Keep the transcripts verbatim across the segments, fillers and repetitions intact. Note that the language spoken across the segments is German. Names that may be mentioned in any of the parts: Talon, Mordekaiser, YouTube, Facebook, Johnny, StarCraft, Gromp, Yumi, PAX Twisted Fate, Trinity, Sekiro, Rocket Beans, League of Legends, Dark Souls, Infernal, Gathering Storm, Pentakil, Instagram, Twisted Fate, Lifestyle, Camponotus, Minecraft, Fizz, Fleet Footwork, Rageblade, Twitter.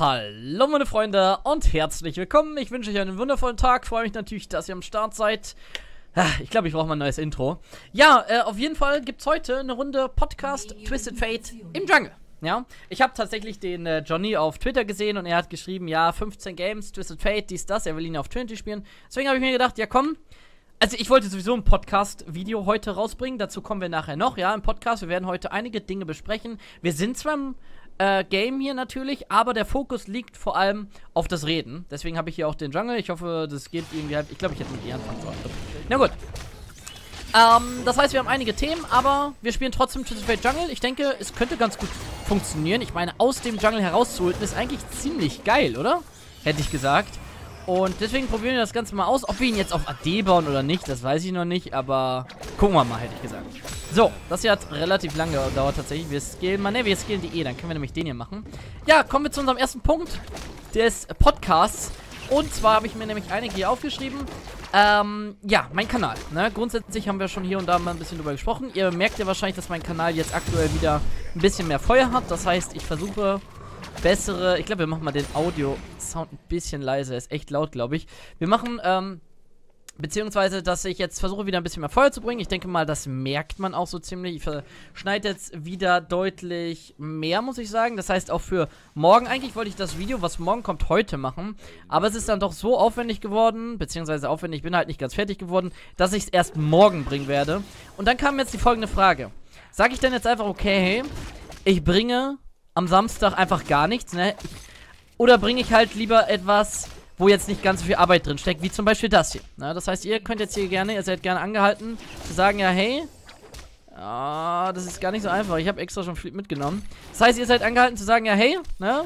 Hallo meine Freunde und herzlich willkommen. Ich wünsche euch einen wundervollen Tag. Freue mich natürlich, dass ihr am Start seid. Ich glaube, ich brauche mal ein neues Intro. Ja, äh, auf jeden Fall gibt es heute eine Runde Podcast Twisted Fate im Jungle. Ja, ich habe tatsächlich den äh, Johnny auf Twitter gesehen und er hat geschrieben, ja, fünfzehn Games, Twisted Fate, dies, das, er will ihn auf Trinity spielen. Deswegen habe ich mir gedacht, ja komm, also ich wollte sowieso ein Podcast-Video heute rausbringen, dazu kommen wir nachher noch, ja, im Podcast, wir werden heute einige Dinge besprechen. Wir sind zwar im äh, Game hier natürlich, aber der Fokus liegt vor allem auf das Reden. Deswegen habe ich hier auch den Jungle, ich hoffe, das geht irgendwie halt, ich glaube, ich hätte mit ihr anfangen sollen. Na gut. Ähm, das heißt, wir haben einige Themen, aber wir spielen trotzdem Twisted Fate Jungle. Ich denke, es könnte ganz gut funktionieren. Ich meine, aus dem Jungle herauszuholen ist eigentlich ziemlich geil, oder? Hätte ich gesagt. Und deswegen probieren wir das Ganze mal aus. Ob wir ihn jetzt auf A D bauen oder nicht, das weiß ich noch nicht, aber gucken wir mal, hätte ich gesagt. So, das hier hat relativ lange gedauert tatsächlich. Wir skillen mal, ne, wir skillen die E, dann können wir nämlich den hier machen. Ja, kommen wir zu unserem ersten Punkt des Podcasts. Und zwar habe ich mir nämlich einige hier aufgeschrieben. Ähm, ja, mein Kanal, ne? Grundsätzlich haben wir schon hier und da mal ein bisschen drüber gesprochen. Ihr merkt ja wahrscheinlich, dass mein Kanal jetzt aktuell wieder ein bisschen mehr Feuer hat. Das heißt, ich versuche bessere... Ich glaube, wir machen mal den Audio-Sound ein bisschen leiser. Ist echt laut, glaube ich. Wir machen, ähm... beziehungsweise, dass ich jetzt versuche, wieder ein bisschen mehr Feuer zu bringen. Ich denke mal, das merkt man auch so ziemlich. Ich schneide jetzt wieder deutlich mehr, muss ich sagen. Das heißt, auch für morgen, eigentlich wollte ich das Video, was morgen kommt, heute machen. Aber es ist dann doch so aufwendig geworden, beziehungsweise aufwendig, ich bin halt nicht ganz fertig geworden, dass ich es erst morgen bringen werde. Und dann kam jetzt die folgende Frage. Sage ich denn jetzt einfach, okay, ich bringe am Samstag einfach gar nichts, ne? Oder bringe ich halt lieber etwas... wo jetzt nicht ganz so viel Arbeit drin steckt, wie zum Beispiel das hier. Na, das heißt, ihr könnt jetzt hier gerne, ihr seid gerne angehalten, zu sagen, ja, hey, ah, das ist gar nicht so einfach, ich habe extra schon viel mitgenommen. Das heißt, ihr seid angehalten zu sagen, ja, hey, ne,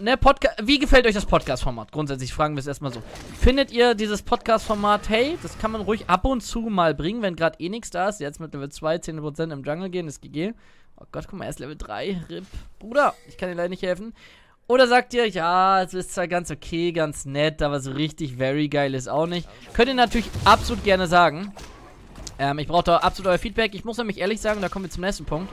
ne, Podcast, wie gefällt euch das Podcast-Format? Grundsätzlich fragen wir es erstmal so. Findet ihr dieses Podcast-Format, hey, das kann man ruhig ab und zu mal bringen, wenn gerade eh nichts da ist, jetzt mit Level zwei, zehn Prozent im Jungle gehen, ist G G. Oh Gott, guck mal, erst Level drei, R I P. Bruder, ich kann dir leider nicht helfen. Oder sagt ihr, ja, es ist zwar ganz okay, ganz nett, aber so richtig very geil ist auch nicht. Könnt ihr natürlich absolut gerne sagen. Ähm, ich brauche da absolut euer Feedback. Ich muss nämlich ehrlich sagen, da kommen wir zum nächsten Punkt.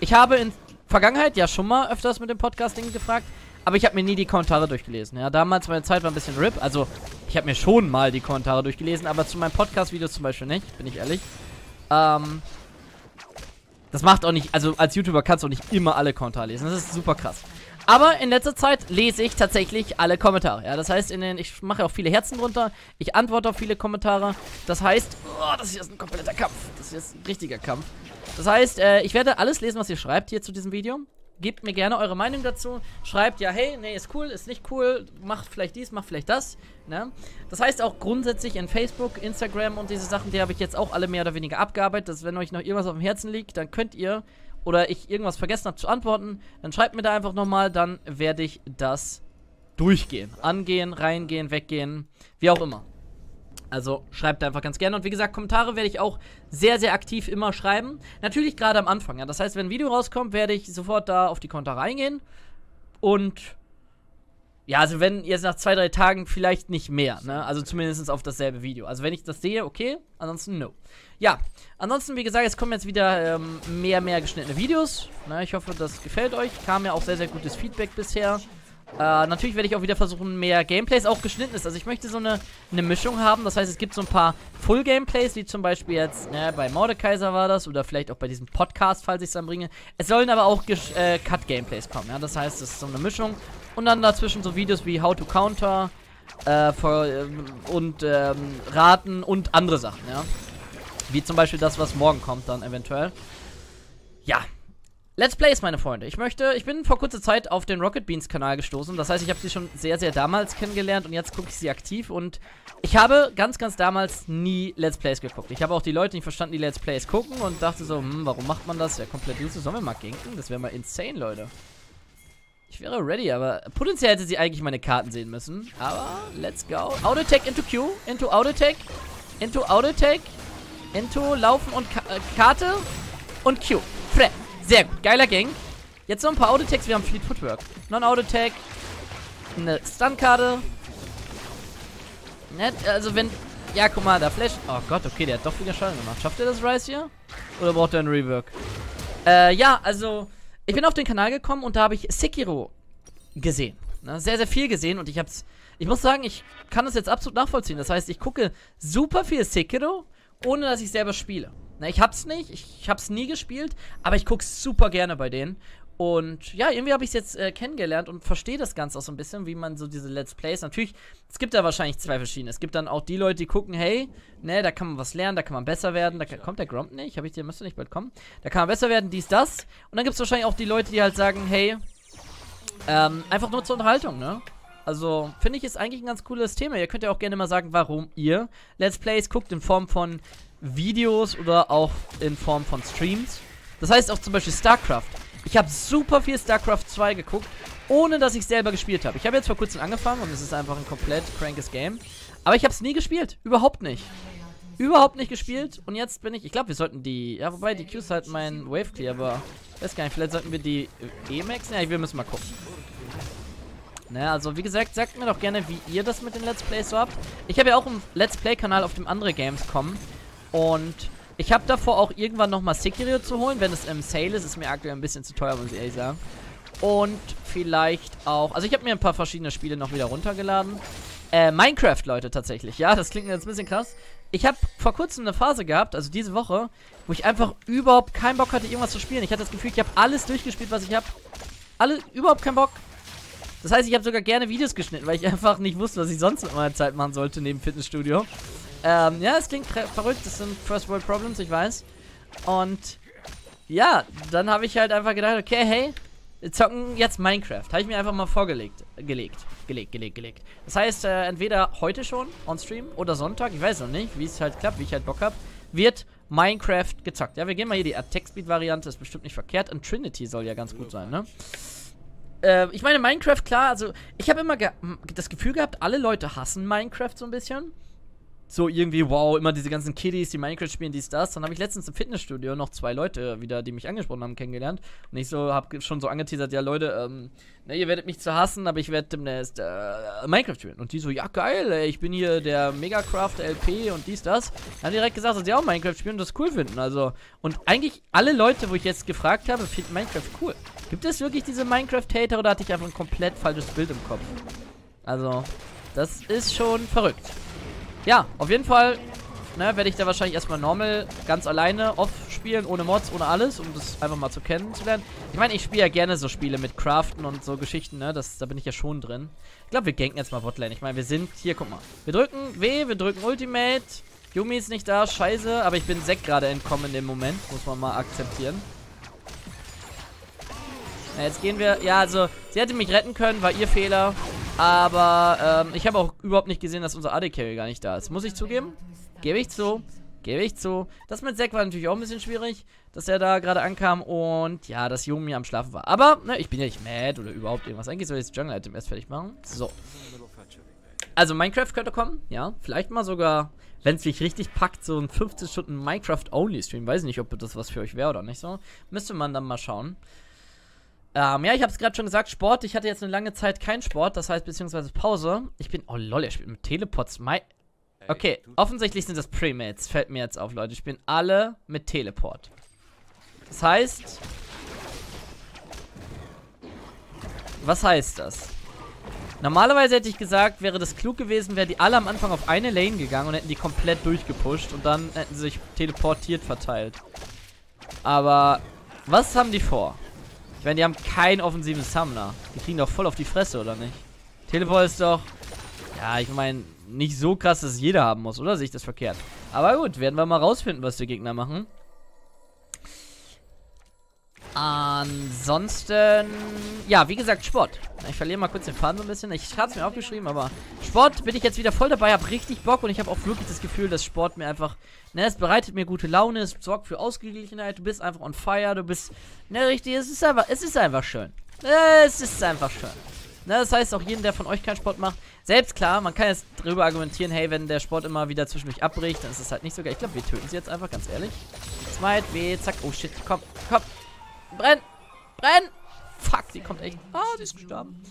Ich habe in Vergangenheit ja schon mal öfters mit dem Podcasting gefragt, aber ich habe mir nie die Kommentare durchgelesen. Ja, damals meine Zeit war ein bisschen R I P. Also, ich habe mir schon mal die Kommentare durchgelesen, aber zu meinen Podcast-Videos zum Beispiel nicht, bin ich ehrlich. Ähm... Das macht auch nicht, also als YouTuber kannst du auch nicht immer alle Kommentare lesen. Das ist super krass. Aber in letzter Zeit lese ich tatsächlich alle Kommentare. Ja, das heißt, in den, ich mache auch viele Herzen runter. Ich antworte auf viele Kommentare. Das heißt, oh, das hier ist ein kompletter Kampf. Das hier ist ein richtiger Kampf. Das heißt, äh, ich werde alles lesen, was ihr schreibt hier zu diesem Video. Gebt mir gerne eure Meinung dazu. Schreibt, ja, hey, nee, ist cool, ist nicht cool. Macht vielleicht dies, macht vielleicht das. Ne? Das heißt auch grundsätzlich in Facebook, Instagram und diese Sachen, die habe ich jetzt auch alle mehr oder weniger abgearbeitet. Dass wenn euch noch irgendwas auf dem Herzen liegt, dann könnt ihr... oder ich irgendwas vergessen habe zu antworten, dann schreibt mir da einfach nochmal, dann werde ich das durchgehen. Angehen, reingehen, weggehen, wie auch immer. Also schreibt einfach ganz gerne. Und wie gesagt, Kommentare werde ich auch sehr, sehr aktiv immer schreiben. Natürlich gerade am Anfang. Ja. Das heißt, wenn ein Video rauskommt, werde ich sofort da auf die Kommentare eingehen. Und ja, also wenn jetzt nach zwei, drei Tagen vielleicht nicht mehr, ne? Also zumindest auf dasselbe Video. Also wenn ich das sehe, okay, ansonsten no. Ja, ansonsten, wie gesagt, es kommen jetzt wieder ähm, mehr, mehr geschnittene Videos. Na, ich hoffe, das gefällt euch. Kam ja auch sehr, sehr gutes Feedback bisher. Äh, natürlich werde ich auch wieder versuchen, mehr Gameplays, auch geschnittenes. Also ich möchte so eine, eine Mischung haben. Das heißt, es gibt so ein paar Full-Gameplays, wie zum Beispiel jetzt ne, bei Mordekaiser war das. Oder vielleicht auch bei diesem Podcast, falls ich es dann bringe. Es sollen aber auch äh, Cut-Gameplays kommen. Ja? Das heißt, es ist so eine Mischung. Und dann dazwischen so Videos wie How to Counter äh, for, ähm, und ähm, Raten und andere Sachen, ja. Wie zum Beispiel das, was morgen kommt dann eventuell. Ja. Let's Plays, meine Freunde. Ich möchte, ich bin vor kurzer Zeit auf den Rocket Beans Kanal gestoßen. Das heißt, ich habe sie schon sehr, sehr damals kennengelernt und jetzt gucke ich sie aktiv. Und ich habe ganz, ganz damals nie Let's Plays geguckt. Ich habe auch die Leute nicht verstanden, die Let's Plays gucken und dachte so, hm, warum macht man das? Ja, komplett useless. Sollen wir mal ganken? Das wäre mal insane, Leute. Ich wäre ready, aber potenziell hätte sie eigentlich meine Karten sehen müssen. Aber let's go. Auto-Tech into Q. Into Auto-Tech. Into Auto-Tech. Into Laufen und Ka äh, Karte. Und Q. Fre. Sehr gut. Geiler Gang. Jetzt noch ein paar Auto-Tags. Wir haben Fleet Footwork. Non-Auto-Tag. Eine Stun-Karte. Nett. Also wenn... Ja, guck mal, da Flash. Oh Gott, okay, der hat doch wieder Schaden gemacht. Schafft er das Rise hier? Oder braucht er einen Rework? Äh, ja, also... Ich bin auf den Kanal gekommen und da habe ich Sekiro gesehen. Na, sehr, sehr viel gesehen und ich hab's. Ich muss sagen, ich kann das jetzt absolut nachvollziehen. Das heißt, ich gucke super viel Sekiro, ohne dass ich selber spiele. Na, ich hab's nicht, ich, ich hab's nie gespielt, aber ich guck's super gerne bei denen. Und ja, irgendwie habe ich es jetzt äh, kennengelernt und verstehe das Ganze auch so ein bisschen, wie man so diese Let's Plays, natürlich, es gibt da wahrscheinlich zwei verschiedene. Es gibt dann auch die Leute, die gucken, hey, ne, da kann man was lernen, da kann man besser werden, da kann, kommt der Gromp nicht, habe ich dir, müsste nicht bald kommen, da kann man besser werden, dies, das. Und dann gibt es wahrscheinlich auch die Leute, die halt sagen, hey, ähm, einfach nur zur Unterhaltung, ne? Also, finde ich, ist eigentlich ein ganz cooles Thema. Ihr könnt ja auch gerne mal sagen, warum ihr Let's Plays guckt in Form von Videos oder auch in Form von Streams. Das heißt auch zum Beispiel StarCraft. Ich habe super viel StarCraft zwei geguckt, ohne dass ich selber gespielt habe. Ich habe jetzt vor kurzem angefangen und es ist einfach ein komplett crankes Game. Aber ich habe es nie gespielt. Überhaupt nicht. Überhaupt nicht gespielt. Und jetzt bin ich... Ich glaube, wir sollten die... Ja, wobei, die Qs halt mein Wave Clear, aber... Weiß gar nicht. Vielleicht sollten wir die E-Max... Ja, wir müssen mal gucken. Naja, also wie gesagt, sagt mir doch gerne, wie ihr das mit den Let's Plays so habt. Ich habe ja auch einen Let's Play-Kanal, auf dem andere Games kommen. Und... Ich habe davor auch irgendwann nochmal Sekiro zu holen, wenn es im Sale ist. Ist mir aktuell ein bisschen zu teuer, muss ich ehrlich sagen. Und vielleicht auch... Also ich habe mir ein paar verschiedene Spiele noch wieder runtergeladen. Äh, Minecraft, Leute, tatsächlich. Ja, das klingt jetzt ein bisschen krass. Ich habe vor kurzem eine Phase gehabt, also diese Woche, wo ich einfach überhaupt keinen Bock hatte, irgendwas zu spielen. Ich hatte das Gefühl, ich habe alles durchgespielt, was ich habe. Alle, überhaupt keinen Bock. Das heißt, ich habe sogar gerne Videos geschnitten, weil ich einfach nicht wusste, was ich sonst mit meiner Zeit machen sollte, neben Fitnessstudio. Ähm, ja, es klingt verrückt, das sind First World Problems, ich weiß. Und ja, dann habe ich halt einfach gedacht, okay, hey, wir zocken jetzt Minecraft. Habe ich mir einfach mal vorgelegt, gelegt, gelegt, gelegt, gelegt. Das heißt, äh, entweder heute schon, on stream, oder Sonntag, ich weiß noch nicht, wie es halt klappt, wie ich halt Bock habe, wird Minecraft gezockt. Ja, wir gehen mal hier die Attack-Speed-Variante, ist bestimmt nicht verkehrt. Und Trinity soll ja ganz gut sein, ne? Äh, ich meine, Minecraft, klar, also, ich habe immer ge das Gefühl gehabt, alle Leute hassen Minecraft so ein bisschen. So irgendwie, wow, immer diese ganzen Kiddies, die Minecraft spielen, dies, das. Dann habe ich letztens im Fitnessstudio noch zwei Leute wieder, die mich angesprochen haben, kennengelernt. Und ich so, habe schon so angeteasert, ja Leute, ähm, ne, ihr werdet mich zu hassen, aber ich werde demnächst äh, Minecraft spielen. Und die so, ja geil, ey, ich bin hier der Megacraft L P und dies, das. Dann haben die direkt gesagt, dass sie auch Minecraft spielen und das cool finden. Also, und eigentlich alle Leute, wo ich jetzt gefragt habe, finden Minecraft cool. Gibt es wirklich diese Minecraft-Hater oder hatte ich einfach ein komplett falsches Bild im Kopf? Also, das ist schon verrückt. Ja, auf jeden Fall, ne, werde ich da wahrscheinlich erstmal normal, ganz alleine, off spielen, ohne Mods, ohne alles, um das einfach mal zu kennenzulernen. Ich meine, ich spiele ja gerne so Spiele mit Craften und so Geschichten, ne, das, da bin ich ja schon drin. Ich glaube, wir ganken jetzt mal Botlane. Ich meine, wir sind, hier, guck mal, wir drücken W, wir drücken Ultimate, Yumi ist nicht da, scheiße, aber ich bin Sek gerade entkommen in dem Moment, muss man mal akzeptieren. Na, jetzt gehen wir, ja, also, sie hätte mich retten können, war ihr Fehler. Aber ähm, ich habe auch überhaupt nicht gesehen, dass unser A D-Carry gar nicht da ist. Muss ich zugeben? Gebe ich zu. Gebe ich zu. Das mit Sek war natürlich auch ein bisschen schwierig, dass er da gerade ankam und ja, dass Yumi am Schlafen war. Aber, ne, ich bin ja nicht mad oder überhaupt irgendwas. Eigentlich soll ich das Jungle-Item erst fertig machen. So. Also Minecraft könnte kommen, ja. Vielleicht mal sogar, wenn es sich richtig packt, so ein fünfzehn Stunden Minecraft-Only-Stream. Weiß nicht, ob das was für euch wäre oder nicht so. Müsste man dann mal schauen. Ähm, ja, ich habe es gerade schon gesagt, Sport, ich hatte jetzt eine lange Zeit keinen Sport, das heißt, beziehungsweise Pause. Ich bin, oh lol, er spielt mit Teleports. My okay, offensichtlich sind das Primates, fällt mir jetzt auf, Leute. Ich bin alle mit Teleport. Das heißt, was heißt das? Normalerweise hätte ich gesagt, wäre das klug gewesen, wären die alle am Anfang auf eine Lane gegangen und hätten die komplett durchgepusht und dann hätten sie sich teleportiert verteilt. Aber was haben die vor? Ich meine, die haben keinen offensiven Summoner. Die kriegen doch voll auf die Fresse, oder nicht? Teleport ist doch... Ja, ich meine, nicht so krass, dass jeder haben muss, oder? Sehe ich das verkehrt? Aber gut, werden wir mal rausfinden, was die Gegner machen. Ansonsten... Ja, wie gesagt, Sport. Ich verliere mal kurz den Faden so ein bisschen. Ich habe es mir aufgeschrieben, aber... Sport bin ich jetzt wieder voll dabei, habe richtig Bock und ich habe auch wirklich das Gefühl, dass Sport mir einfach... Ne, es bereitet mir gute Laune, es sorgt für Ausgeglichenheit, du bist einfach on fire, du bist... Ne, richtig, es ist einfach, es ist einfach schön. Es ist einfach schön. Ne, das heißt auch jeden, der von euch keinen Sport macht, selbst klar, man kann jetzt darüber argumentieren, hey, wenn der Sport immer wieder zwischendurch abbricht, dann ist es halt nicht so geil. Ich glaube, wir töten sie jetzt einfach, ganz ehrlich. Smite, weh, zack, oh shit, komm, komm. Brenn! Brenn! Fuck, die kommt echt. Ah, die ist gestorben.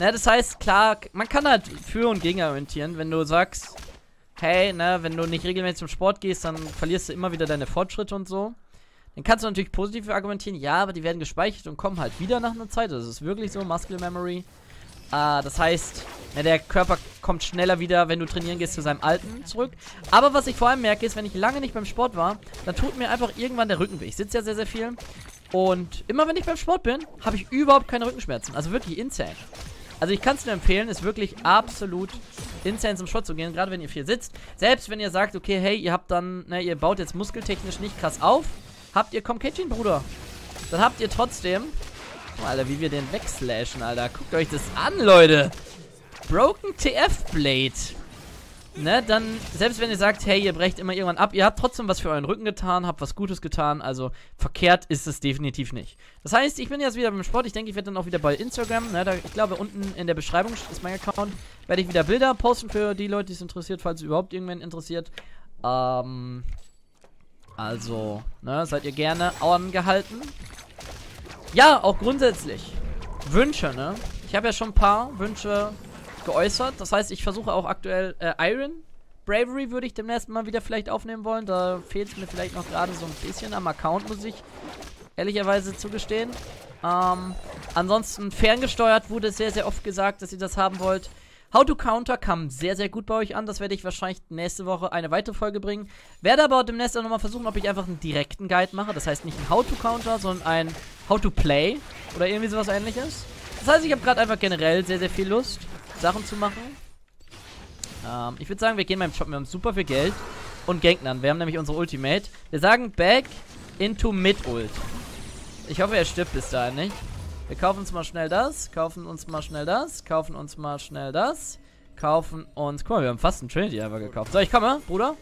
Ne, das heißt, klar, man kann halt für und gegen argumentieren, wenn du sagst, hey, ne, wenn du nicht regelmäßig zum Sport gehst, dann verlierst du immer wieder deine Fortschritte und so. Dann kannst du natürlich positiv argumentieren, ja, aber die werden gespeichert und kommen halt wieder nach einer Zeit. Das ist wirklich so, Muscle Memory. Uh, das heißt, ja, der Körper kommt schneller wieder, wenn du trainieren gehst, zu seinem Alten zurück. Aber was ich vor allem merke, ist, wenn ich lange nicht beim Sport war, dann tut mir einfach irgendwann der Rücken weh. Ich sitze ja sehr, sehr viel. Und immer wenn ich beim Sport bin, habe ich überhaupt keine Rückenschmerzen. Also wirklich insane. Also ich kann es nur empfehlen, ist wirklich absolut insane, zum Sport zu gehen, gerade wenn ihr viel sitzt. Selbst wenn ihr sagt, okay, hey, ihr habt dann, na, ihr baut jetzt muskeltechnisch nicht krass auf, habt ihr Komkeijin, Bruder. Dann habt ihr trotzdem... Alter, wie wir den wegslashen, Alter. Guckt euch das an, Leute. Broken T F Blade. Ne, dann, selbst wenn ihr sagt, hey, ihr brecht immer irgendwann ab, ihr habt trotzdem was für euren Rücken getan, habt was Gutes getan, also verkehrt ist es definitiv nicht. Das heißt, ich bin jetzt wieder beim Sport, ich denke, ich werde dann auch wieder bei Instagram, ne, da, ich glaube, unten in der Beschreibung ist mein Account, werde ich wieder Bilder posten für die Leute, die es interessiert, falls es überhaupt irgendwen interessiert. Ähm, also, ne, seid ihr gerne angehalten. Ja, auch grundsätzlich Wünsche, ne? Ich habe ja schon ein paar Wünsche geäußert. Das heißt, ich versuche auch aktuell äh, Iron Bravery würde ich demnächst mal wieder vielleicht aufnehmen wollen. Da fehlt es mir vielleicht noch gerade so ein bisschen am Account, muss ich ehrlicherweise zugestehen. Ähm, ansonsten ferngesteuert wurde sehr, sehr oft gesagt, dass ihr das haben wollt. How to Counter kam sehr, sehr gut bei euch an. Das werde ich wahrscheinlich nächste Woche eine weitere Folge bringen. Werde aber demnächst auch nochmal versuchen, ob ich einfach einen direkten Guide mache. Das heißt nicht ein How to Counter, sondern ein How to Play oder irgendwie sowas ähnliches. Das heißt, ich habe gerade einfach generell sehr, sehr viel Lust, Sachen zu machen. Ähm, ich würde sagen, wir gehen beim Shop. Wir haben super viel Geld und Gegnern. Wir haben nämlich unsere Ultimate. Wir sagen Back into Mid-Ult. Ich hoffe, er stirbt bis dahin, nicht? Wir kaufen uns mal schnell das, kaufen uns mal schnell das, kaufen uns mal schnell das, kaufen uns... Guck mal, wir haben fast einen Trinity einfach gekauft. So, ich komme, Bruder.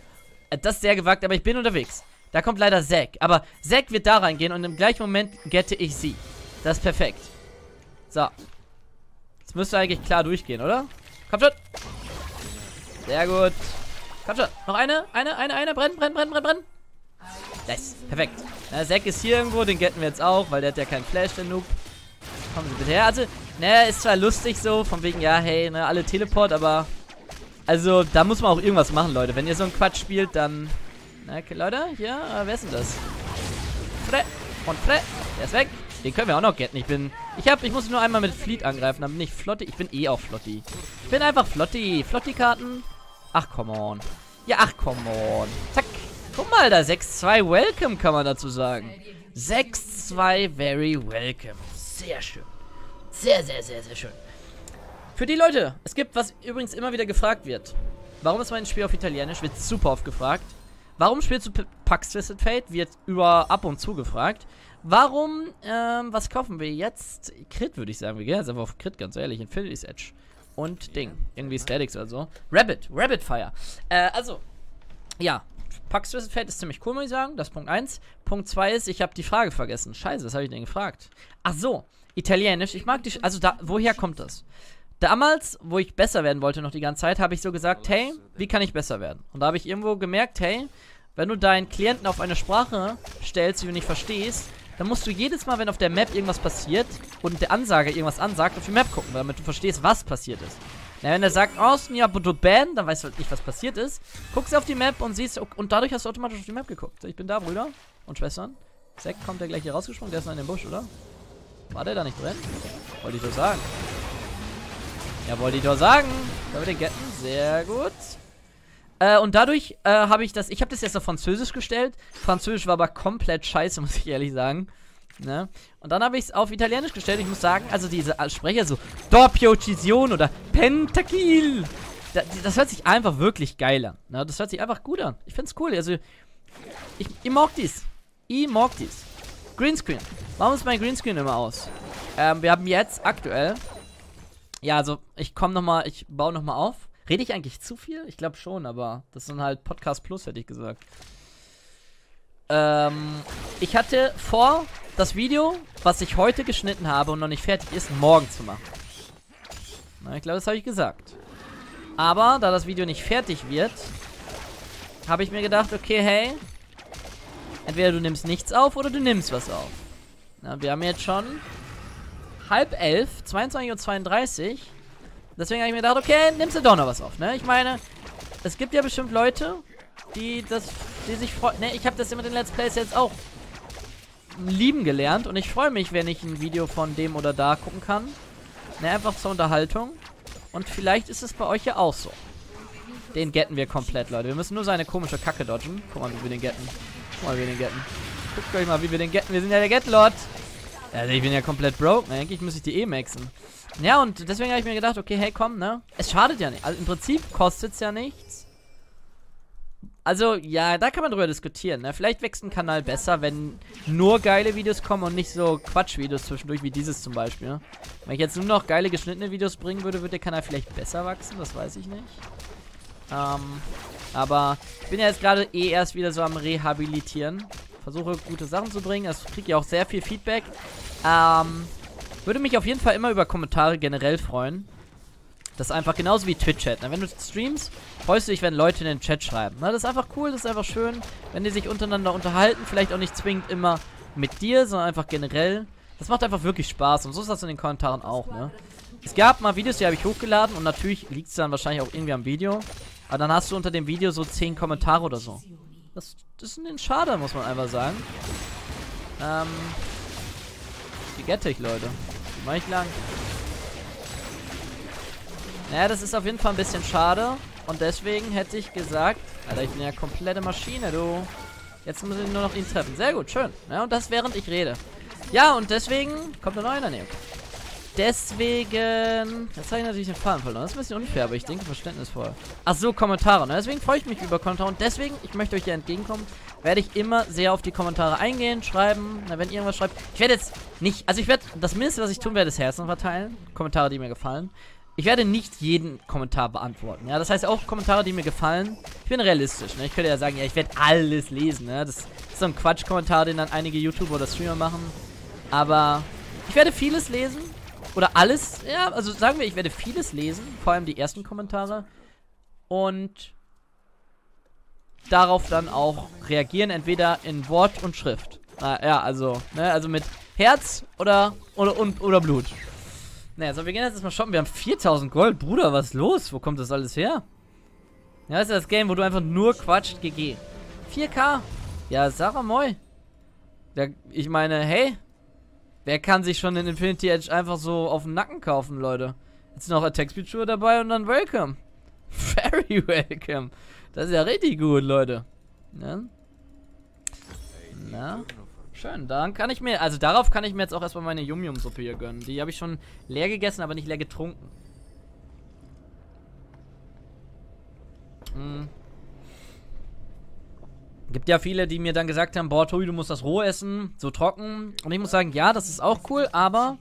Das ist sehr gewagt, aber ich bin unterwegs. Da kommt leider Zack. Aber Zack wird da reingehen und im gleichen Moment gette ich sie. Das ist perfekt. So. Jetzt müsste eigentlich klar durchgehen, oder? Komm schon. Sehr gut. Komm schon. Noch eine, eine, eine, eine. Brennen, brennen, brennen, brennen, brennen. Nice. Perfekt. Na, Zack ist hier irgendwo. Den getten wir jetzt auch, weil der hat ja keinen Flash, der Noob. Kommen Sie bitte her. Also, ne, ist zwar lustig so, von wegen, ja, hey, ne, alle Teleport, aber... Also, da muss man auch irgendwas machen, Leute. Wenn ihr so einen Quatsch spielt, dann... Okay, Leute, hier, äh, wer ist denn das? Fre und Fre, der ist weg. Den können wir auch noch getten. Ich bin... Ich hab... Ich muss nur einmal mit Fleet angreifen, dann bin ich Flotti. Ich bin eh auch Flotti. Ich bin einfach Flotti. Flotti-Karten. Ach, come on. Ja, ach, come on. Zack. Guck mal, da sechs zwei Welcome, kann man dazu sagen. sechs zwei Very Welcome. Sehr schön. Sehr, sehr, sehr, sehr schön. Für die Leute, es gibt, was übrigens immer wieder gefragt wird. Warum ist mein Spiel auf Italienisch? Wird super oft gefragt. Warum spielst du PAX Twisted Fate? Wird über ab und zu gefragt. Warum, ähm, was kaufen wir jetzt? Crit würde ich sagen. Wir gehen jetzt einfach auf Crit, ganz ehrlich. Infinity's Edge. Und Ding. Irgendwie Statics oder so. Rabbit. Rabbit Fire. Äh, also. Ja. PAX Twisted Fate ist ziemlich cool, muss ich sagen. Das ist Punkt eins. Punkt zwei ist, ich habe die Frage vergessen. Scheiße, was habe ich denn gefragt? Ach so, Italienisch. Ich mag die... Sch also, da, woher kommt das? Damals, wo ich besser werden wollte noch die ganze Zeit, habe ich so gesagt, hey, wie kann ich besser werden? Und da habe ich irgendwo gemerkt, hey, wenn du deinen Klienten auf eine Sprache stellst, die du nicht verstehst, dann musst du jedes Mal, wenn auf der Map irgendwas passiert und der Ansager irgendwas ansagt, auf die Map gucken, damit du verstehst, was passiert ist. Na, wenn er sagt, Austin, ja, Ban, dann weißt du halt nicht, was passiert ist. Guckst auf die Map und siehst, und dadurch hast du automatisch auf die Map geguckt. Ich bin da, Brüder und Schwestern. Zack, kommt der gleich hier rausgesprungen, der ist noch in den Busch, oder? War der da nicht drin? Wollte ich doch sagen. Ja, wollte ich doch sagen. Da wird den Getten, sehr gut. Äh, und dadurch äh, habe ich das, ich habe das jetzt auf Französisch gestellt. Französisch war aber komplett scheiße, muss ich ehrlich sagen. Ne? Und dann habe ich es auf Italienisch gestellt. Ich muss sagen, also diese Sprecher so Doppio Cision oder Pentakil, das, das hört sich einfach wirklich geil an. Ne? Das hört sich einfach gut an. Ich find's cool. Also, ich, ich mag dies. Ich mag dies. Greenscreen. Warum ist mein Greenscreen immer aus? Ähm, wir haben jetzt aktuell... Ja, also, ich komme nochmal, ich baue nochmal auf. Rede ich eigentlich zu viel? Ich glaube schon, aber das sind halt Podcast Plus, hätte ich gesagt. Ähm, ich hatte vor... das Video, was ich heute geschnitten habe und noch nicht fertig ist, morgen zu machen. Na, ich glaube, das habe ich gesagt. Aber, da das Video nicht fertig wird, habe ich mir gedacht, okay, hey, entweder du nimmst nichts auf oder du nimmst was auf. Na, wir haben jetzt schon halb elf, zweiundzwanzig Uhr zweiunddreißig. Deswegen habe ich mir gedacht, okay, nimmst du doch noch was auf, ne? Ich meine, es gibt ja bestimmt Leute, die das, die sich freuen. Ne, ich habe das ja mit den Let's Plays jetzt auch lieben gelernt und ich freue mich, wenn ich ein Video von dem oder da gucken kann. Ne, einfach zur Unterhaltung. Und vielleicht ist es bei euch ja auch so. Den getten wir komplett, Leute. Wir müssen nur seine komische Kacke dodgen. Guck mal, wie wir den getten. Guck mal, wie wir den getten. Guckt euch mal, wie wir den getten. Wir sind ja der Get-Lord. Also ich bin ja komplett broke, ne? Eigentlich müsste ich die eh maxen. Ja, und deswegen habe ich mir gedacht, okay, hey, komm, ne? Es schadet ja nicht. Also im Prinzip kostet es ja nichts. Also, ja, da kann man drüber diskutieren, ne? Vielleicht wächst ein Kanal besser, wenn nur geile Videos kommen und nicht so Quatschvideos zwischendurch wie dieses zum Beispiel, ne? Wenn ich jetzt nur noch geile geschnittene Videos bringen würde, würde der Kanal vielleicht besser wachsen, das weiß ich nicht. Ähm, aber ich bin ja jetzt gerade eh erst wieder so am Rehabilitieren. Versuche, gute Sachen zu bringen. Das kriege ich auch sehr viel Feedback. Ähm, würde mich auf jeden Fall immer über Kommentare generell freuen. Das ist einfach genauso wie Twitch-Chat. Wenn du streamst, freust du dich, wenn Leute in den Chat schreiben. Na, das ist einfach cool, das ist einfach schön, wenn die sich untereinander unterhalten. Vielleicht auch nicht zwingend immer mit dir, sondern einfach generell. Das macht einfach wirklich Spaß. Und so ist das in den Kommentaren auch, ne? Es gab mal Videos, die habe ich hochgeladen. Und natürlich liegt es dann wahrscheinlich auch irgendwie am Video. Aber dann hast du unter dem Video so zehn Kommentare oder so. Das, das ist ein Schade, muss man einfach sagen. Ähm. Die gette ich, Leute. Die mache ich lang. Naja, das ist auf jeden Fall ein bisschen schade. Und deswegen hätte ich gesagt... Alter, ich bin ja komplette Maschine, du. Jetzt muss ich nur noch ihn treffen. Sehr gut, schön. Ja, und das während ich rede. Ja, und deswegen... Kommt noch einer, ne? Deswegen... Jetzt habe ich natürlich den Faden verloren. Das ist ein bisschen unfair, aber ich denke verständnisvoll. Ach so, Kommentare. Ne? Deswegen freue ich mich über Kommentare. Und deswegen, ich möchte euch ja entgegenkommen, werde ich immer sehr auf die Kommentare eingehen, schreiben. Na, wenn ihr irgendwas schreibt... Ich werde jetzt nicht... Also ich werde... Das Mindeste, was ich tun werde, ist Herzen verteilen. Kommentare, die mir gefallen. Ich werde nicht jeden Kommentar beantworten. Ja, das heißt auch Kommentare, die mir gefallen. Ich bin realistisch. Ne? Ich könnte ja sagen, ja, ich werde alles lesen. Ne? Das ist so ein Quatsch-Kommentar, den dann einige YouTuber oder Streamer machen. Aber ich werde vieles lesen. Oder alles, ja, also sagen wir, ich werde vieles lesen, vor allem die ersten Kommentare und darauf dann auch reagieren, entweder in Wort und Schrift. Na, ja, also, ne, also mit Herz oder, oder, und, oder Blut. Naja, so, wir gehen jetzt erstmal shoppen, wir haben viertausend Gold, Bruder, was ist los? Wo kommt das alles her? Ja, das ist das Game, wo du einfach nur quatscht, G G. vier K, ja, Sarah Moy. Ja, ich meine, hey. Wer kann sich schon den Infinity Edge einfach so auf den Nacken kaufen, Leute? Jetzt noch Attack-Speed-Schuhe dabei und dann welcome. Very welcome. Das ist ja richtig gut, Leute. Ne? Na? Schön, dann kann ich mir... Also darauf kann ich mir jetzt auch erstmal meine Yum-Yum-Suppe hier gönnen. Die habe ich schon leer gegessen, aber nicht leer getrunken. Hm. Gibt ja viele, die mir dann gesagt haben, boah, Tobi, du musst das roh essen, so trocken. Und ich muss sagen, ja, das ist auch cool, aber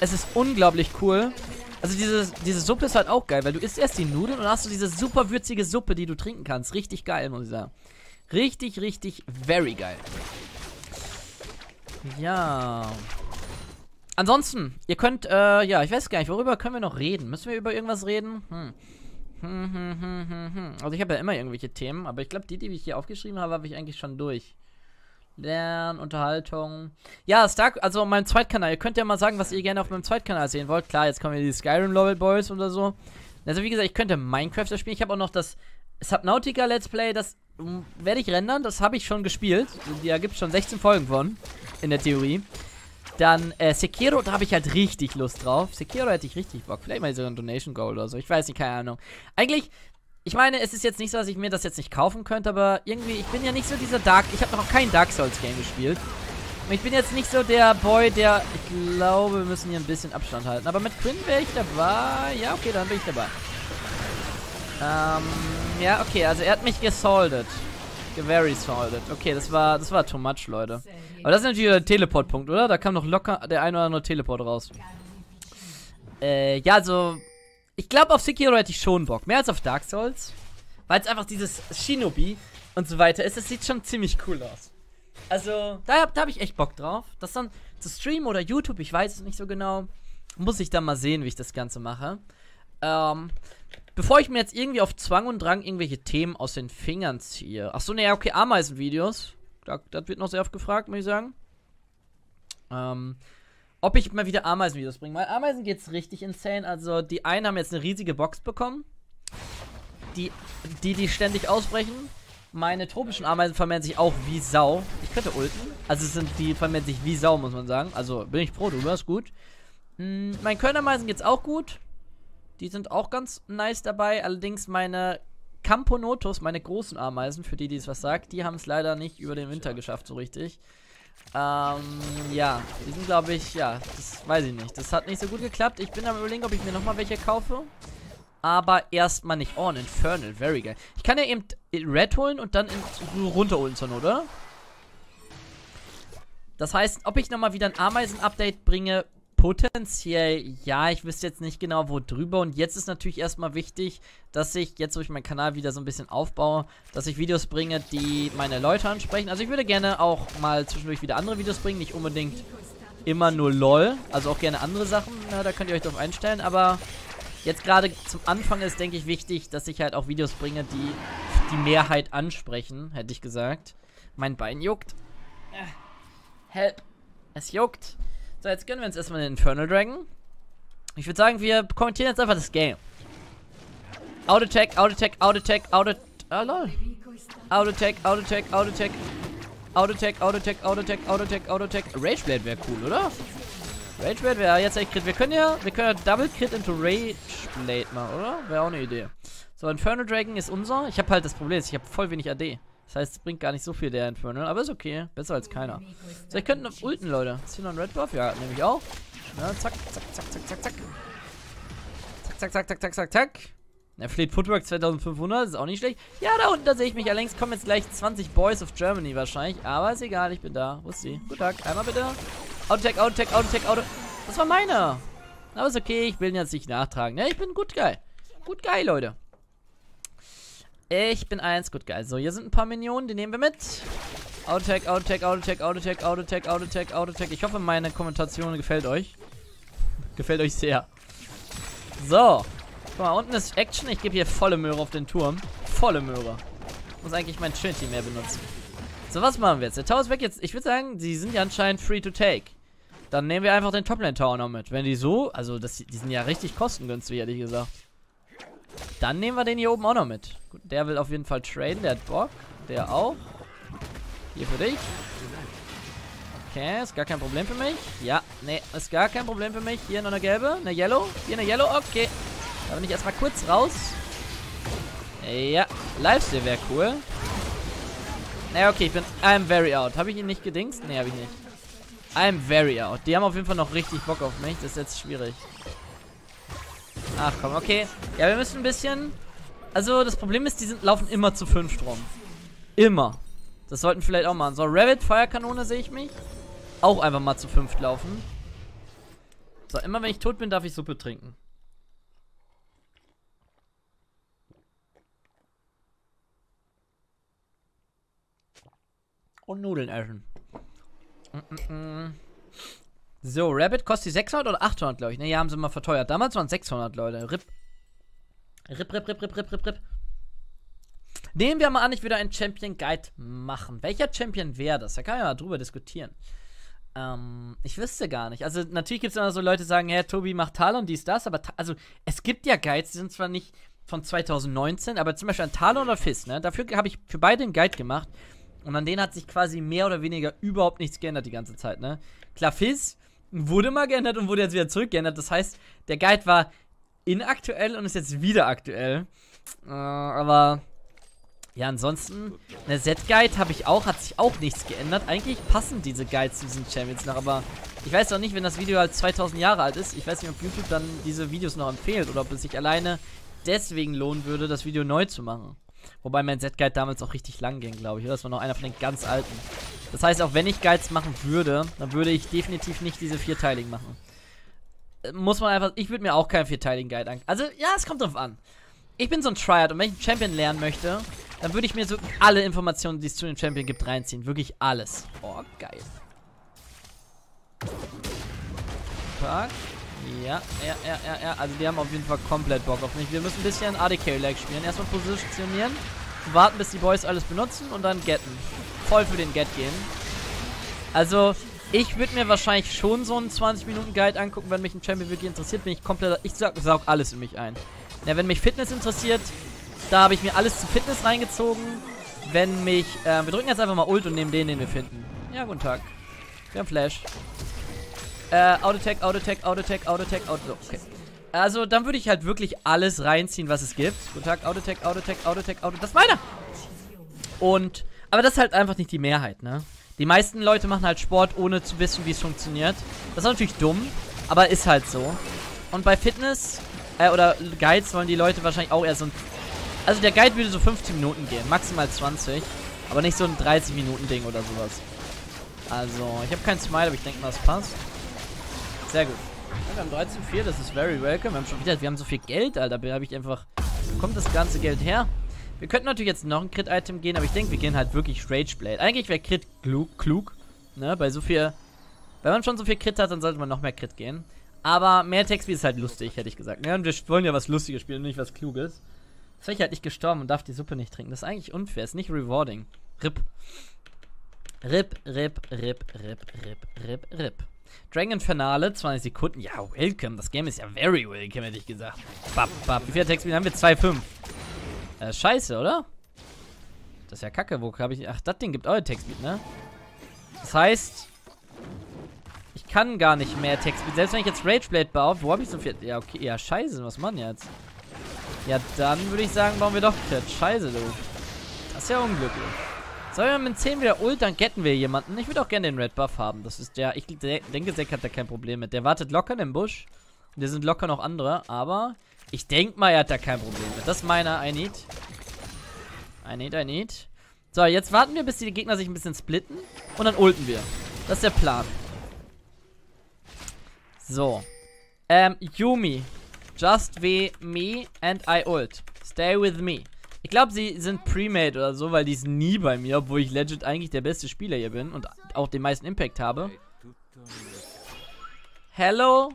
es ist unglaublich cool. Also diese, diese Suppe ist halt auch geil, weil du isst erst die Nudeln und dann hast du diese super würzige Suppe, die du trinken kannst. Richtig geil, muss ich sagen. Richtig, richtig, very geil. Ja. Ansonsten, ihr könnt, äh, ja, ich weiß gar nicht, worüber können wir noch reden? Müssen wir über irgendwas reden? Hm. Also ich habe ja immer irgendwelche Themen, aber ich glaube, die, die ich hier aufgeschrieben habe, habe ich eigentlich schon durch. Lernen, Unterhaltung. Ja, Star, also auf meinem Zweitkanal. Ihr könnt ja mal sagen, was ihr gerne auf meinem Zweitkanal sehen wollt. Klar, jetzt kommen ja die Skyrim-Level-Boys oder so. Also wie gesagt, ich könnte Minecraft das spielen. Ich habe auch noch das Subnautica-Let's Play. Das werde ich rendern. Das habe ich schon gespielt. Da gibt es schon sechzehn Folgen von, in der Theorie. Dann äh, Sekiro, da habe ich halt richtig Lust drauf. Sekiro hätte ich richtig Bock. Vielleicht mal so ein Donation Goal oder so. Ich weiß nicht, keine Ahnung. Eigentlich, ich meine, es ist jetzt nicht so, dass ich mir das jetzt nicht kaufen könnte, aber irgendwie, ich bin ja nicht so dieser Dark... Ich habe noch kein Dark Souls Game gespielt. Ich bin jetzt nicht so der Boy, der... Ich glaube, wir müssen hier ein bisschen Abstand halten. Aber mit Quinn wäre ich dabei. Ja, okay, dann bin ich dabei. Ähm, ja, okay, also er hat mich gesoldet. Very solid. Okay, das war das war too much, Leute. Aber das ist natürlich der Teleportpunkt, oder? Da kam noch locker der ein oder andere Teleport raus. Äh, ja, also... Ich glaube, auf Sekiro hätte ich schon Bock. Mehr als auf Dark Souls. Weil es einfach dieses Shinobi und so weiter ist. Das sieht schon ziemlich cool aus. Also, da, da habe ich echt Bock drauf. Das dann zu streamen oder YouTube, ich weiß es nicht so genau. Muss ich dann mal sehen, wie ich das Ganze mache. Ähm... Bevor ich mir jetzt irgendwie auf Zwang und Drang irgendwelche Themen aus den Fingern ziehe. Achso, naja, okay, Ameisenvideos. Das, das wird noch sehr oft gefragt, muss ich sagen. Ähm, ob ich mal wieder Ameisenvideos bringe. Weil Ameisen geht's richtig insane. Also, die einen haben jetzt eine riesige Box bekommen. Die, die, die ständig ausbrechen. Meine tropischen Ameisen vermehren sich auch wie Sau. Ich könnte ulten. Also es sind, die vermehren sich wie Sau, muss man sagen. Also bin ich froh drüber, ist gut. Hm, meinen Körnerameisen geht's auch gut. Die sind auch ganz nice dabei. Allerdings meine Camponotus, meine großen Ameisen, für die, die es was sagt, die haben es leider nicht über den Winter geschafft so richtig. Ähm, ja, die sind, glaube ich, ja, das weiß ich nicht. Das hat nicht so gut geklappt. Ich bin am Überlegen, ob ich mir nochmal welche kaufe. Aber erstmal nicht. Oh, ein Infernal, very geil. Ich kann ja eben Red holen und dann runterholen zur Not, oder? Das heißt, ob ich nochmal wieder ein Ameisen-Update bringe, potenziell ja. Ich wüsste jetzt nicht genau, wo drüber. Und jetzt ist natürlich erstmal wichtig, dass ich, jetzt wo ich meinen Kanal wieder so ein bisschen aufbaue, dass ich Videos bringe, die meine Leute ansprechen. Also ich würde gerne auch mal zwischendurch wieder andere Videos bringen. Nicht unbedingt immer nur LOL. Also auch gerne andere Sachen. Na, da könnt ihr euch drauf einstellen. Aber jetzt gerade zum Anfang ist, denke ich, wichtig, dass ich halt auch Videos bringe, die die Mehrheit ansprechen, hätte ich gesagt. Mein Bein juckt. Help. Es juckt. So, jetzt gönnen wir uns erstmal den Infernal Dragon. Ich würde sagen, wir kommentieren jetzt einfach das Game. Out-Attack, Out-Attack, Out-Attack, Out-Attack, ah, lol. Out-Attack, Out-Attack, Out-Attack, Out-Attack, Out-Attack, Out-Attack, Out-Attack, Out-Attack. Rageblade wäre cool, oder? Rageblade wäre jetzt echt Crit. Wir können ja, wir können ja Double Crit into Rageblade mal, oder? Wäre auch eine Idee. So, Infernal Dragon ist unser. Ich habe halt das Problem, ich habe voll wenig A D. Das heißt, es bringt gar nicht so viel, der Infernal. Aber ist okay. Besser als keiner. So, ich könnte noch ulten, Leute. Ist hier noch ein Red Buff? Ja, nehme ich auch. Na, zack, zack, zack, zack, zack, zack. Zack, zack, zack, zack, zack, zack, zack. Na, Fleet Footwork zweitausendfünfhundert. Ist auch nicht schlecht. Ja, da unten, da sehe ich mich. Allerdings kommen jetzt gleich zwanzig Boys of Germany wahrscheinlich. Aber ist egal, ich bin da. Wo ist sie? Guten Tag. Einmal bitte. Auto-Tech, Auto-Tech, Auto-Tech, Auto... Das war meiner. Aber ist okay, ich will ihn jetzt nicht nachtragen. Ja, ich bin gut geil. Gut geil, Leute. Ich bin eins, gut geil. So, hier sind ein paar Minionen, die nehmen wir mit. Autotech, Autotech, Autotech, Autotech, Autotech, Autotech, Autotech. Ich hoffe, meine Kommentation gefällt euch. Gefällt euch sehr. So. Guck mal, unten ist Action. Ich gebe hier volle Möhre auf den Turm. Volle Möhre. Muss eigentlich mein Trinity mehr benutzen. So, was machen wir jetzt? Der Tower ist weg jetzt. Ich würde sagen, die sind ja anscheinend free to take. Dann nehmen wir einfach den Toplane Tower noch mit. Wenn die so, also das, die sind ja richtig kostengünstig, ehrlich gesagt. Dann nehmen wir den hier oben auch noch mit. Gut, der will auf jeden Fall traden, der hat Bock. Der auch. Hier für dich. Okay, ist gar kein Problem für mich. Ja, nee, ist gar kein Problem für mich. Hier noch eine gelbe, eine Yellow. Hier eine Yellow, okay. Da bin ich erstmal kurz raus. Ja, Lifestyle wäre cool. Naja, okay, ich bin... I'm very out. Habe ich ihn nicht gedingst? Nee, habe ich nicht. I'm very out. Die haben auf jeden Fall noch richtig Bock auf mich. Das ist jetzt schwierig. Ach komm, okay. Ja, wir müssen ein bisschen... Also, das Problem ist, die sind, laufen immer zu fünf drum. Immer. Das sollten wir vielleicht auch machen. So, Rabbit, Feuerkanone sehe ich mich. Auch einfach mal zu fünf laufen. So, immer wenn ich tot bin, darf ich Suppe trinken. Und Nudeln essen. Mm -mm. So, Rabbit kostet die sechshundert oder achthundert, glaube ich. Ne, ja, haben sie mal verteuert. Damals waren es sechshundert, Leute. Rip. Rip, rip, rip, rip, rip, rip, rip. Nehmen wir mal an, ich würde einen Champion-Guide machen. Welcher Champion wäre das? Da kann man ja mal drüber diskutieren. Ähm, ich wüsste gar nicht. Also, natürlich gibt es immer so Leute, die sagen, hey, Tobi, mach Talon, dies, das. Aber, also, es gibt ja Guides, die sind zwar nicht von zweitausendneunzehn, aber zum Beispiel ein Talon oder Fizz, ne? Dafür habe ich für beide einen Guide gemacht. Und an denen hat sich quasi mehr oder weniger überhaupt nichts geändert die ganze Zeit, ne? Klar, Fizz wurde mal geändert und wurde jetzt wieder zurückgeändert. Das heißt, der Guide war inaktuell und ist jetzt wieder aktuell. Äh, aber ja, ansonsten, eine Set-Guide habe ich auch, hat sich auch nichts geändert. Eigentlich passen diese Guides zu diesen Champions noch, aber ich weiß auch nicht, wenn das Video halt zweitausend Jahre alt ist. Ich weiß nicht, ob YouTube dann diese Videos noch empfiehlt oder ob es sich alleine deswegen lohnen würde, das Video neu zu machen. Wobei mein Set-Guide damals auch richtig lang ging, glaube ich. Oder? Das war noch einer von den ganz alten. Das heißt, auch wenn ich Guides machen würde, dann würde ich definitiv nicht diese vierteiligen machen. Muss man einfach... Ich würde mir auch keinen vierteiligen Guide an... Also, ja, es kommt drauf an. Ich bin so ein Triad und wenn ich einen Champion lernen möchte, dann würde ich mir so alle Informationen, die es zu dem Champion gibt, reinziehen. Wirklich alles. Oh, geil. Park. Ja, ja, ja, ja, ja. Also die haben auf jeden Fall komplett Bock auf mich. Wir müssen ein bisschen A D C-Lag spielen. Erstmal positionieren, warten, bis die Boys alles benutzen und dann getten. Voll für den Get gehen. Also, ich würde mir wahrscheinlich schon so einen zwanzig-Minuten-Guide angucken, wenn mich ein Champion wirklich interessiert. Bin ich komplett... Ich saug, saug alles in mich ein. Ja, wenn mich Fitness interessiert, da habe ich mir alles zu Fitness reingezogen. wenn mich... Äh, wir drücken jetzt einfach mal Ult und nehmen den, den wir finden. Ja, guten Tag. Wir haben Flash. Äh, Auto-Tech, Auto-Tech, Auto-Tech, Auto-Tech, Auto... Okay. Also, dann würde ich halt wirklich alles reinziehen, was es gibt. Guten Tag, Auto-Tech, Auto-Tech, Auto-Tech, Auto... Das ist meiner! Und... Aber das ist halt einfach nicht die Mehrheit, ne? Die meisten Leute machen halt Sport, ohne zu wissen, wie es funktioniert. Das ist natürlich dumm, aber ist halt so. Und bei Fitness... Äh, oder Guides wollen die Leute wahrscheinlich auch eher so ein... Also der Guide würde so fünfzehn Minuten gehen, maximal zwanzig. Aber nicht so ein dreißig Minuten Ding oder sowas. Also, ich habe keinen Smile, aber ich denke mal, das passt. Sehr gut. Ja, wir haben dreizehn Komma vier, das ist very welcome. Wir haben schon wieder, wir haben so viel Geld, Alter. Da habe ich einfach... Wo kommt das ganze Geld her? Wir könnten natürlich jetzt noch ein Crit-Item gehen, aber ich denke, wir gehen halt wirklich Rageblade. Eigentlich wäre Crit klug, klug. Ne, bei so viel... Wenn man schon so viel Crit hat, dann sollte man noch mehr Crit gehen. Aber mehr Textbeat ist halt lustig, hätte ich gesagt. Ja, und wir wollen ja was Lustiges spielen, nicht was Kluges. Jetzt wäre ich halt nicht gestorben und darf die Suppe nicht trinken. Das ist eigentlich unfair, ist nicht rewarding. Rip. Rip, rip, rip, rip, rip, rip, rip. Dragon Finale, zwanzig Sekunden. Ja, welcome. Das Game ist ja very welcome, hätte ich gesagt. Bap, bap. Wie viele Textbeat haben wir? zwei Komma fünf. Äh, scheiße, oder? Das ist ja kacke. Wo habe ich... Ach, das Ding gibt eure Textbeat, ne? Das heißt... Ich kann gar nicht mehr Textbeat. Selbst wenn ich jetzt Rageblade baue, wo habe ich so viel... Ja, okay. Ja, scheiße. Was machen jetzt? Ja, dann würde ich sagen, bauen wir doch Crit. Scheiße, du. Das ist ja unglücklich. Sollen wir mit zehn wieder ult, dann getten wir jemanden. Ich würde auch gerne den Red Buff haben. Das ist der... Ich denke, Sek hat da kein Problem mit. Der wartet locker in den Busch. Und hier sind locker noch andere. Aber ich denke mal, er hat da kein Problem mit. Das ist meiner. I need. I need, I need. So, jetzt warten wir, bis die Gegner sich ein bisschen splitten. Und dann ulten wir. Das ist der Plan. So. Ähm, Yumi. Just we, me and I ult. Stay with me. Ich glaube, sie sind pre-made oder so, weil die ist nie bei mir, obwohl ich legit eigentlich der beste Spieler hier bin und auch den meisten Impact habe. Hello,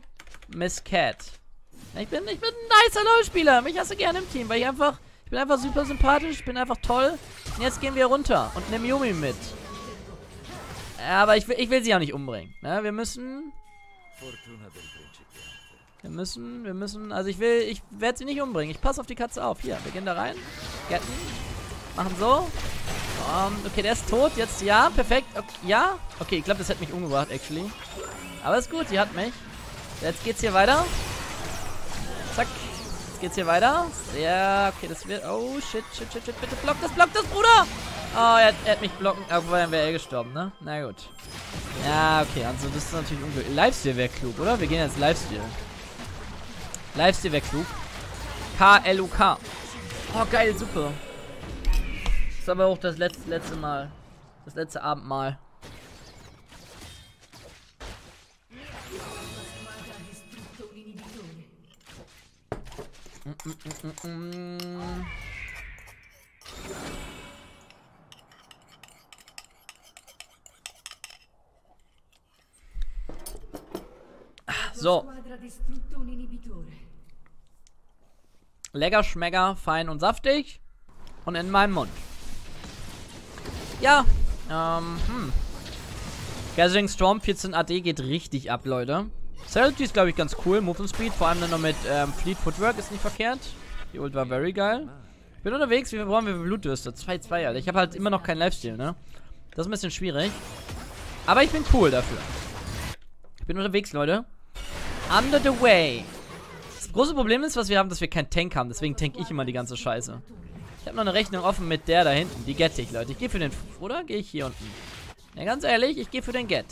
Miss Cat. Ich bin, ich bin ein nicer LoL-Spieler. Mich hast du gerne im Team, weil ich einfach, ich bin einfach super sympathisch, ich bin einfach toll. Und jetzt gehen wir runter und nehmen Yumi mit. Aber ich will, ich will sie auch nicht umbringen. Ne? Wir müssen... Wir müssen, wir müssen, also ich will, ich werde sie nicht umbringen. Ich passe auf die Katze auf. Hier, wir gehen da rein. Getten. Machen so. Um, okay, der ist tot. Jetzt, ja, perfekt. Okay, ja. Okay, ich glaube, das hätte mich umgebracht, actually. Aber ist gut, die hat mich. Jetzt geht's hier weiter. Zack. Jetzt geht's hier weiter. Ja, okay, das wird, oh, shit, shit, shit, shit. Bitte block das, block das, Bruder. Oh, er, er hat mich blocken. Aber dann wäre er gestorben, ne? Na gut. Ja, okay, also das ist natürlich unglücklich. Lifestyle wäre klug, oder? Wir gehen jetzt Lifestyle. Lifestyle wäre klug. K L U K. Oh, geil, super. Das ist aber auch das letzte, letzte Mal. Das letzte Abendmahl. Mm, mm, mm, mm. So. Lecker, schmecker, fein und saftig. Und in meinem Mund. Ja. Ähm, hm. Gathering Storm vierzehn A D geht richtig ab, Leute. Celerity ist, glaube ich, ganz cool. Move and Speed. Vor allem dann noch mit ähm, Fleet Footwork ist nicht verkehrt. Die Ult war very geil. Ich bin unterwegs. Wie viel brauchen wir für Blutdürste? zwei zwei, Alter. Ich habe halt immer noch keinen Lifestyle, ne? Das ist ein bisschen schwierig. Aber ich bin cool dafür. Ich bin unterwegs, Leute. Under the way. Das große Problem ist, was wir haben, dass wir keinen Tank haben. Deswegen tank ich immer die ganze Scheiße. Ich habe noch eine Rechnung offen mit der da hinten. Die gette ich, Leute. Ich gehe für den... Oder gehe ich hier unten? Ja, ganz ehrlich, ich gehe für den Get.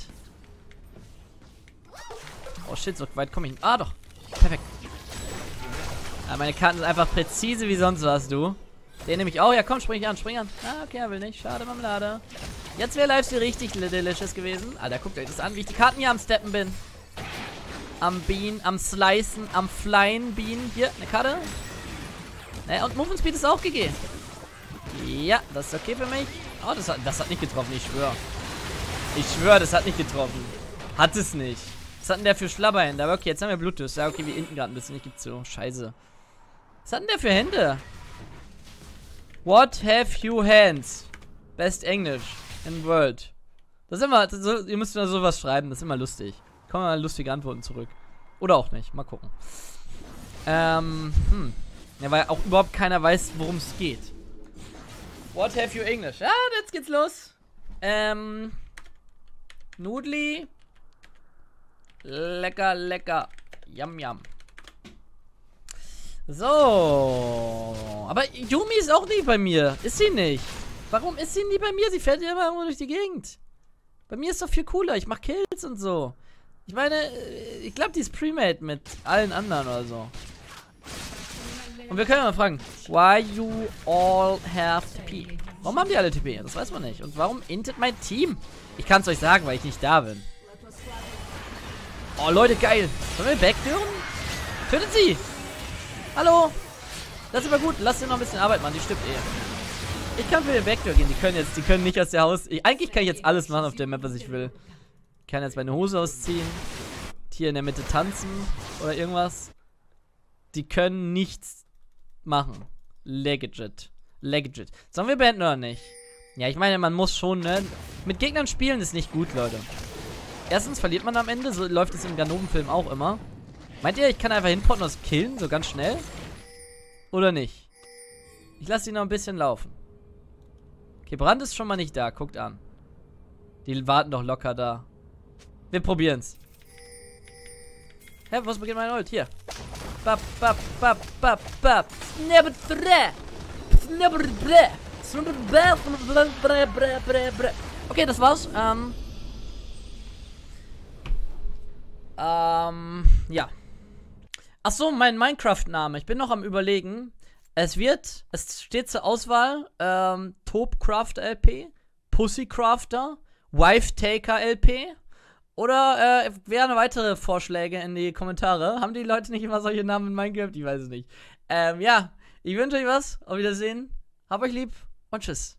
Oh shit, so weit komme ich nicht. Ah, doch. Perfekt. Ja, meine Karten sind einfach präzise wie sonst was, du. Den nehme ich auch. Ja, komm, spring ich an, spring an. Ah, okay, er will nicht. Schade, Marmelade. Jetzt wäre Lifestyle richtig delicious gewesen. Alter, guckt euch das an, wie ich die Karten hier am Steppen bin. Am Bean, am Slicen, am Flyen Bean. Hier, eine Karte. Naja, und Move and Speed ist auch gegeben. Ja, das ist okay für mich. Oh, das hat, das hat nicht getroffen, ich schwöre. Ich schwöre, das hat nicht getroffen. Hat es nicht. Was hat denn der für Schlabber Hände? Aber okay, jetzt haben wir Bluetooth. Ja, okay, wir hinten gerade ein bisschen. Ich gebe zu. Scheiße. Was hat denn der für Hände? What have you hands? Best English in world. Das ist immer, das ist, ihr müsst immer sowas schreiben. Das ist immer lustig. Kommen wir mal lustige Antworten zurück. Oder auch nicht. Mal gucken. Ähm, hm. Ja, weil auch überhaupt keiner weiß, worum es geht. What have you English? Ja, jetzt geht's los. Ähm. Nudli. Lecker, lecker. Yum, yum. So. Aber Yumi ist auch nie bei mir. Ist sie nicht? Warum ist sie nie bei mir? Sie fährt ja immer irgendwo durch die Gegend. Bei mir ist doch viel cooler. Ich mach Kills und so. Ich meine, ich glaube, die ist Premade mit allen anderen oder so. Und wir können ja mal fragen, why you all have T P? Warum haben die alle T P? Das weiß man nicht. Und warum intet mein Team? Ich kann es euch sagen, weil ich nicht da bin. Oh, Leute, geil. Sollen wir wegführen? Tötet sie! Hallo! Das ist aber gut. Lasst ihr noch ein bisschen Arbeit machen. Die stirbt eh. Ich kann für den Backdoor gehen. Die können jetzt, die können nicht aus der Haus... Ich, eigentlich kann ich jetzt alles machen auf der Map, was ich will. Ich kann jetzt meine Hose ausziehen. Hier in der Mitte tanzen. Oder irgendwas. Die können nichts machen. Legit. Legit. Sollen wir beenden oder nicht? Ja, ich meine, man muss schon, ne? Mit Gegnern spielen ist nicht gut, Leute. Erstens verliert man am Ende. So läuft es im Ganoven-Film auch immer. Meint ihr, ich kann einfach hinporten und das killen, so ganz schnell? Oder nicht? Ich lasse ihn noch ein bisschen laufen. Okay, Brand ist schon mal nicht da, guckt an. Die warten doch locker da. Wir probieren's. Hä, was beginnt mein Ult? Hier. Bap, bap, bap, bap, bap. Snabber dreh. Snabber dreh. Snabber dreh. Okay, das war's. Ähm. Ähm, ja. Ach so, mein Minecraft-Name. Ich bin noch am Überlegen. Es wird, es steht zur Auswahl, ähm, Topcraft-L P, Pussycrafter, Wife-Taker-L P oder, äh, wären weitere Vorschläge in die Kommentare. Haben die Leute nicht immer solche Namen in Minecraft? Ich weiß es nicht. Ähm, ja, ich wünsche euch was. Auf Wiedersehen. Hab euch lieb und tschüss.